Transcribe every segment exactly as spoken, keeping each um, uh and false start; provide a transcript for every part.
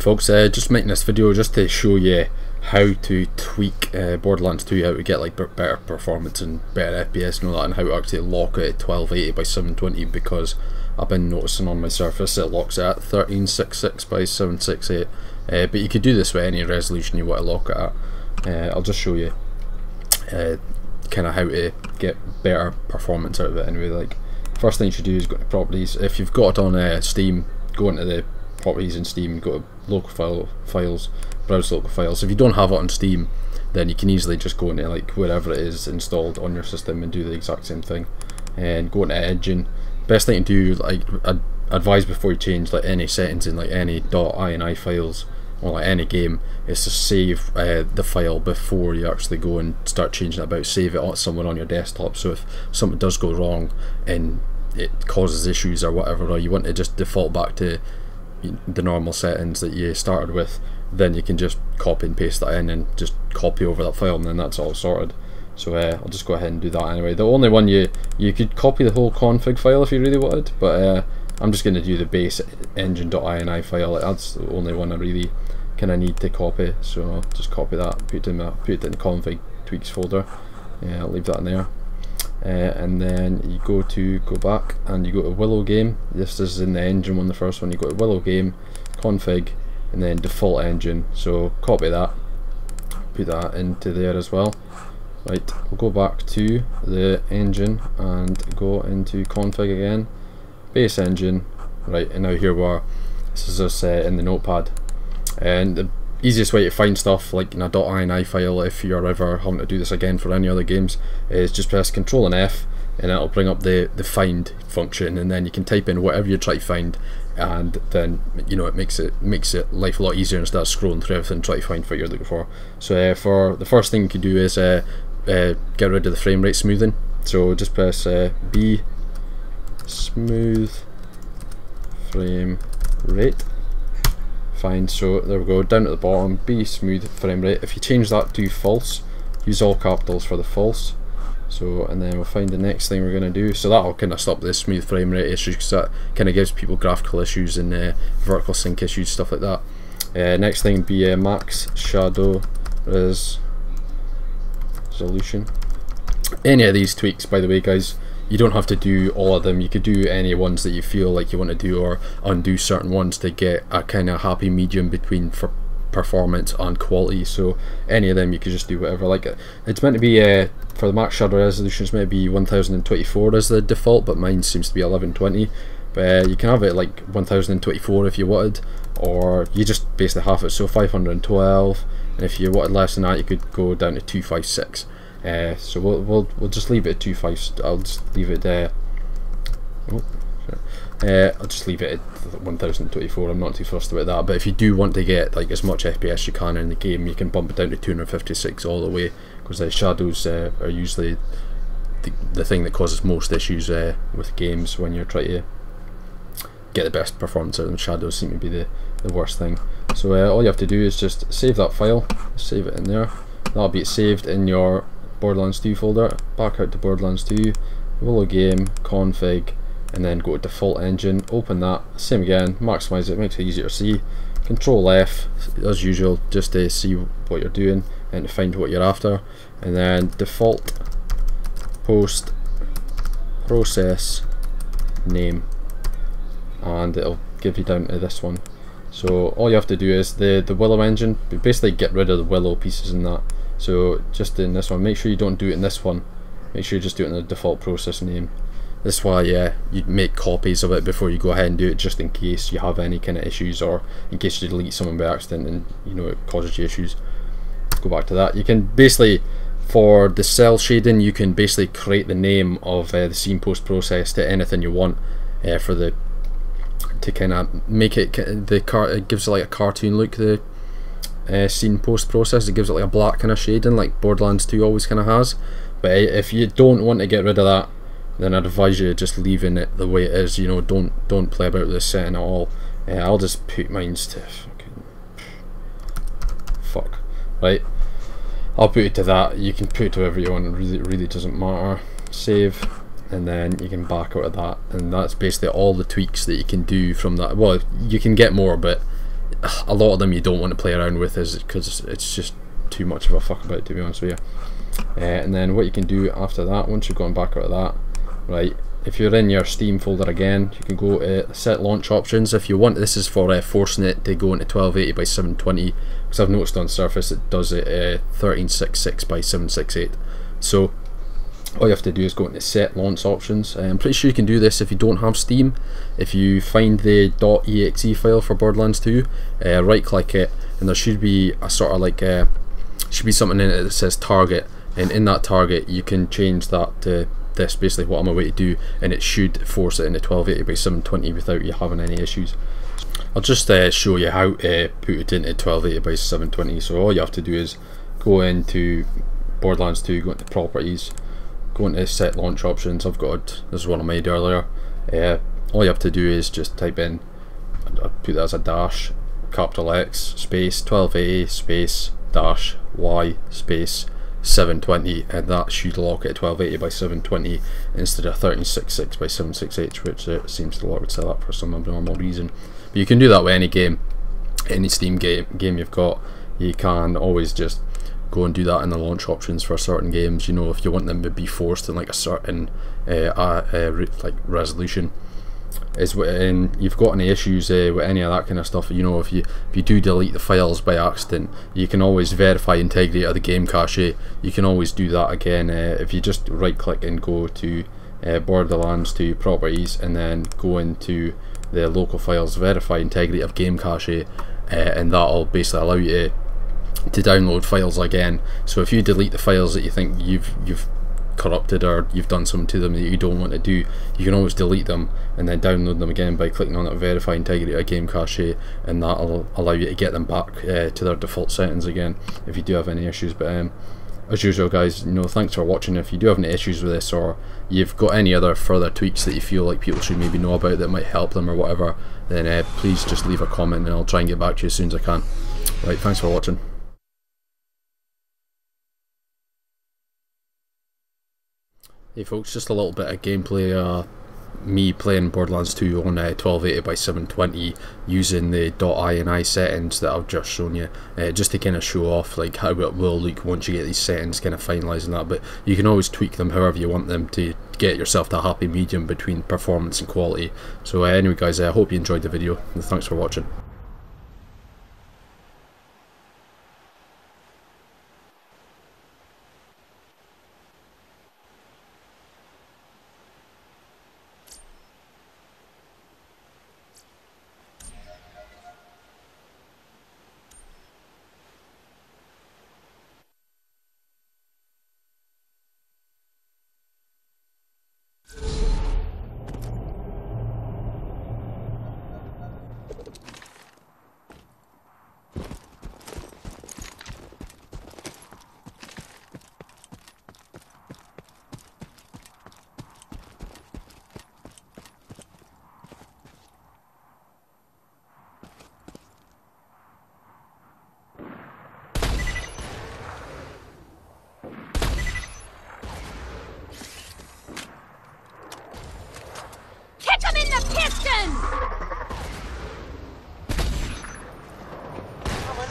folks, uh, just making this video just to show you how to tweak uh, Borderlands two, how to get like better performance and better F P S and all that, and how to actually lock it at twelve eighty by seven twenty, because I've been noticing on my Surface it locks it at thirteen sixty-six by seven sixty-eight, uh, but you could do this with any resolution you want to lock it at. Uh, I'll just show you uh, kind of how to get better performance out of it anyway. Like, first thing you should do is go to properties. If you've got it on uh, Steam, go into the properties in Steam, go to local file, files, browse local files. If you don't have it on Steam, then you can easily just go into like wherever it is installed on your system and do the exact same thing. And go into engine. Best thing to do, like, I'd advise before you change like any settings in like any .ini files or like any game, is to save uh, the file before you actually go and start changing it about. Save it on someone on your desktop, so if something does go wrong and it causes issues or whatever, or you want to just default back to the normal settings that you started with, then you can just copy and paste that in and just copy over that file, and then that's all sorted. So uh, I'll just go ahead and do that anyway. The only one, you you could copy the whole config file if you really wanted, but uh, I'm just going to do the base engine.ini file. That's the only one I really kind of need to copy, so I'll just copy that, put it in, my, put it in the config tweaks folder. Yeah, I'll leave that in there. Uh, and then you go to go back and you go to Willow Game. This is in the engine one, the first one. You go to Willow Game, config, and then default engine. So copy that, put that into there as well. Right, we'll go back to the engine and go into config again, base engine. Right, and now here we are. This is us uh, in the notepad, and the easiest way to find stuff like in a .ini file, if you're ever having to do this again for any other games, is just press Control and F, and it'll bring up the the find function, and then you can type in whatever you try to find, and then you know it makes it makes it life a lot easier instead of scrolling through everything trying to find what you're looking for. So uh, for the first thing you can do is uh, uh, get rid of the frame rate smoothing. So just press uh, B, smooth frame rate. Fine, so there we go, down at the bottom, B smooth frame rate. If you change that to false, use all capitals for the false. So, and then we'll find the next thing we're going to do. So that'll kind of stop the smooth frame rate issues, because that kind of gives people graphical issues and uh, vertical sync issues, stuff like that. Uh, next thing be uh, max shadow res resolution. Any of these tweaks, by the way, guys, you don't have to do all of them. You could do any ones that you feel like you want to do, or undo certain ones to get a kind of happy medium between for performance and quality. So any of them, you could just do whatever. Like, it's meant to be uh, for the max shadow resolution, it's meant to be one thousand twenty-four as the default, but mine seems to be eleven twenty. But uh, you can have it like one thousand twenty-four if you wanted, or you just basically half it, so five hundred twelve. And if you wanted less than that, you could go down to two fifty-six. Uh, so we'll, we'll we'll just leave it at two five. I'll just leave it there. Uh, oh, uh, I'll just leave it at one thousand twenty-four. I'm not too fussed about that. But if you do want to get like as much F P S you can in the game, you can bump it down to two fifty-six all the way, because the shadows uh, are usually the the thing that causes most issues uh, with games when you're trying to get the best performance out of them. Shadows seem to be the the worst thing. So uh, all you have to do is just save that file, save it in there. That'll be saved in your Borderlands two folder. Back out to Borderlands two, Willow Game, config, and then go to default engine, open that, same again, maximize it, makes it easier to see. Control F as usual, just to see what you're doing and to find what you're after. And then default post process name, and it'll give you down to this one. So all you have to do is the the Willow engine, basically get rid of the Willow pieces in that. So just in this one, make sure you don't do it in this one. Make sure you just do it in the default process name. That's why yeah, you'd make copies of it before you go ahead and do it, just in case you have any kind of issues, or in case you delete someone by accident and you know it causes you issues. Go back to that. You can basically, for the cell shading, you can basically create the name of uh, the scene post process to anything you want uh, for the to kind of make it the car. It gives it like a cartoon look. The Uh, scene post process, it gives it like a black kind of shading, like Borderlands two always kind of has. But if you don't want to get rid of that, then I'd advise you just leaving it the way it is. You know, don't don't play about this setting at all. Uh, I'll just put mine to fucking fuck. Right, I'll put it to that. You can put it to whatever you want. It really, really doesn't matter. Save, and then you can back out of that, and that's basically all the tweaks that you can do from that. Well, you can get more, but a lot of them you don't want to play around with, is because it's just too much of a fuck about it, to be honest with you. Uh, and then what you can do after that, once you've gone back out of that, right, if you're in your Steam folder again, you can go to set launch options if you want. This is for uh, forcing it to go into twelve eighty by seven twenty, because I've noticed on Surface it does it uh, thirteen sixty-six by seven sixty-eight. So all you have to do is go into set launch options. I'm pretty sure you can do this if you don't have Steam. If you find the .exe file for Borderlands two, uh, right click it, and there should be a sort of like a, should be something in it that says target, and in that target you can change that to this, basically what I'm away to do, and it should force it into twelve eighty by seven twenty without you having any issues. I'll just uh, show you how to uh, put it into twelve eighty by seven twenty. So all you have to do is go into Borderlands two, go into properties, go into set launch options. I've got, this is one I made earlier. Uh, all you have to do is just type in, I put that as a dash, capital X space twelve eighty space dash Y space seven twenty, and that should lock it at twelve eighty by seven twenty instead of thirteen sixty-six by seven sixty-eight, which uh, seems to lock itself up for some abnormal reason. But you can do that with any game, any Steam game game you've got. You can always just go and do that in the launch options for certain games, you know, if you want them to be forced in like a certain uh, uh, uh, re like resolution. Is when you've got any issues uh, with any of that kind of stuff, you know, if you if you do delete the files by accident, you can always verify integrity of the game cache. You can always do that again uh, if you just right click and go to uh, Borderlands to properties, and then go into the local files, verify integrity of game cache, uh, and that'll basically allow you to to download files again. So if you delete the files that you think you've you've corrupted, or you've done something to them that you don't want to do, you can always delete them and then download them again by clicking on that verify integrity of game cache, and that'll allow you to get them back uh, to their default settings again if you do have any issues. But um, as usual guys, you know, thanks for watching. If you do have any issues with this, or you've got any other further tweaks that you feel like people should maybe know about that might help them or whatever, then uh, please just leave a comment and I'll try and get back to you as soon as I can. Right, thanks for watching. Hey folks, just a little bit of gameplay, uh, me playing Borderlands two on uh, twelve eighty by seven twenty using the .ini settings that I've just shown you, uh, just to kind of show off like how it will look once you get these settings kind of finalising that. But you can always tweak them however you want them to get yourself to a happy medium between performance and quality. So uh, anyway guys, I uh, hope you enjoyed the video, and thanks for watching.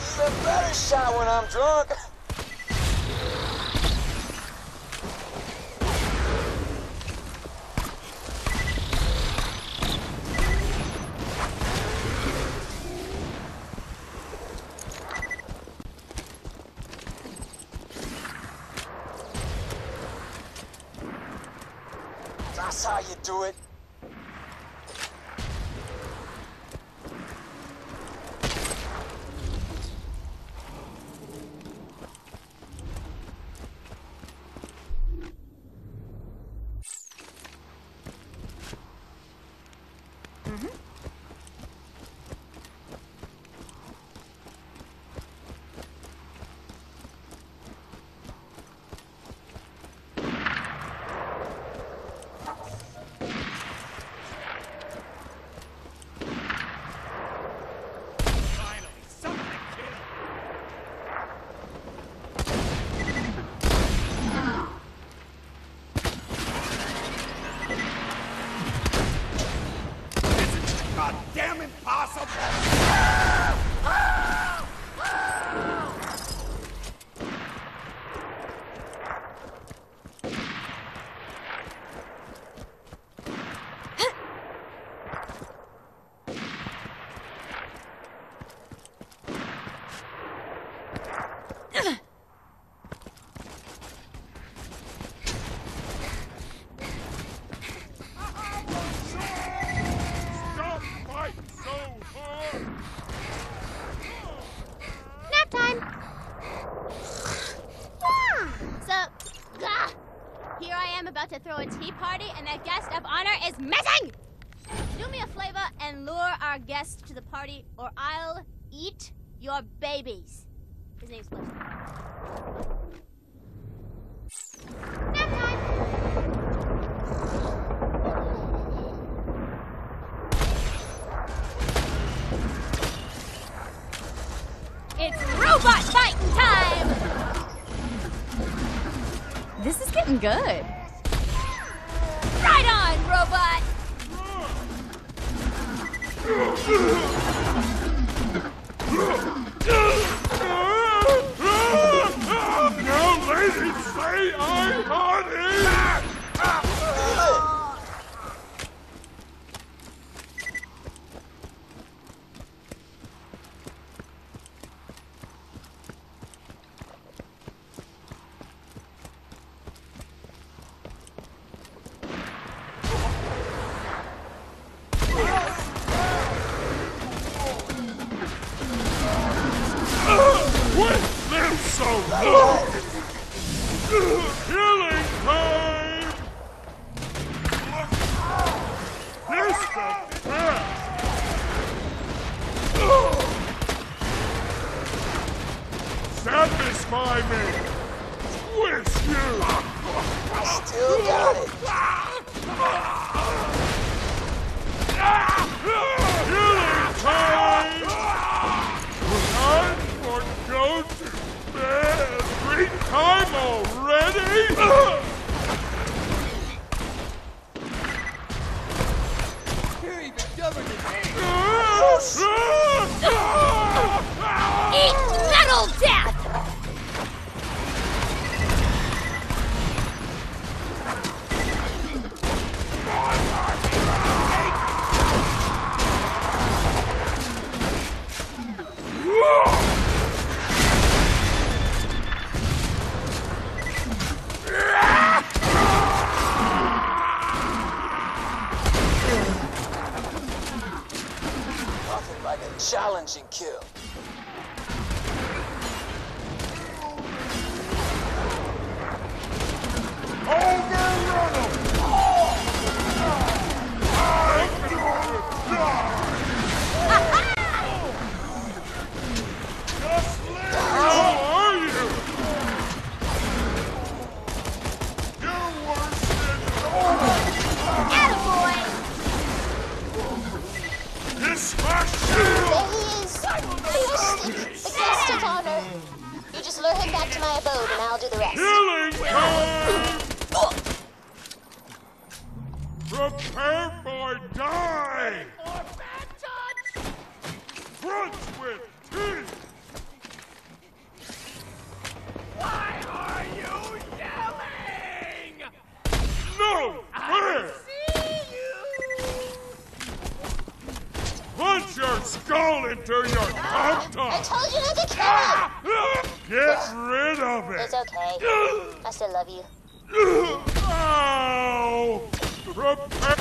It's a better shot when I'm drunk. That's how you do it. throw a tea party and that guest of honor is missing! Do me a favor and lure our guest to the party or I'll eat your babies. His name's Blister. Nap time! It's robot fighting time! This is getting good. Right on, robot! Now, ladies, say I'm hot!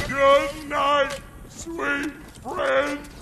Good night, sweet friend.